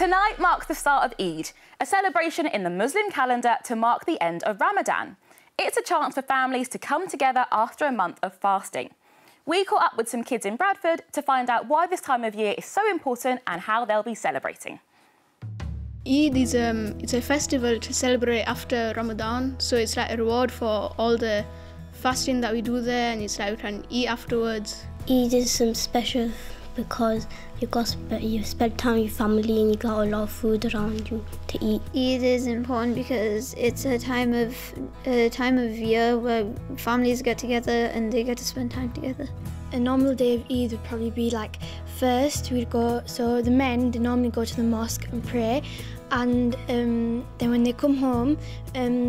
Tonight marks the start of Eid, a celebration in the Muslim calendar to mark the end of Ramadan. It's a chance for families to come together after a month of fasting. We caught up with some kids in Bradford to find out why this time of year is so important and how they'll be celebrating. Eid is it's a festival to celebrate after Ramadan, so it's like a reward for all the fasting that we do there, and it's like we can eat afterwards. Eid is some special because you spend time with your family and you got a lot of food around you to eat. Eid is important because it's a time of year where families get together and they get to spend time together. A normal day of Eid would probably be like first we'd go, so the men, they normally go to the mosque and pray, and then when they come home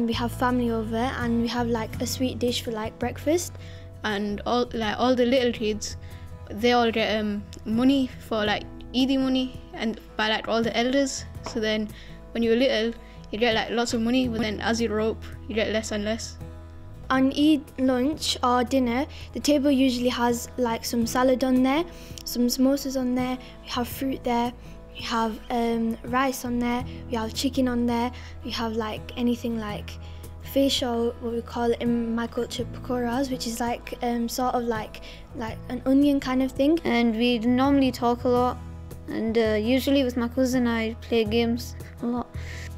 we have family over and we have like a sweet dish for like breakfast, and all the little kids, they all get money for like Eid money and by like all the elders. So then when you were little you get like lots of money, but then as you grow up you get less and less. On Eid lunch or dinner, the table usually has like some salad on there, some samosas on there, we have fruit there, we have rice on there, we have chicken on there, we have like anything like fish, or what we call in my culture pakoras, which is like sort of like an onion kind of thing. And we normally talk a lot, and usually with my cousin I play games a lot.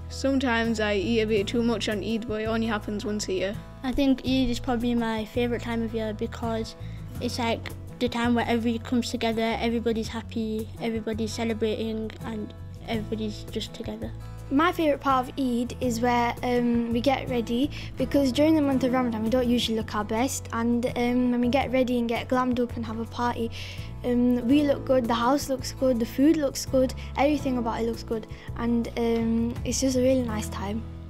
Sometimes I eat a bit too much on Eid, but it only happens once a year. I think Eid is probably my favourite time of year because it's like the time where everybody comes together, everybody's happy, everybody's celebrating, and everybody's just together. My favourite part of Eid is where we get ready, because during the month of Ramadan we don't usually look our best, and when we get ready and get glammed up and have a party, we look good, the house looks good, the food looks good, everything about it looks good, and it's just a really nice time.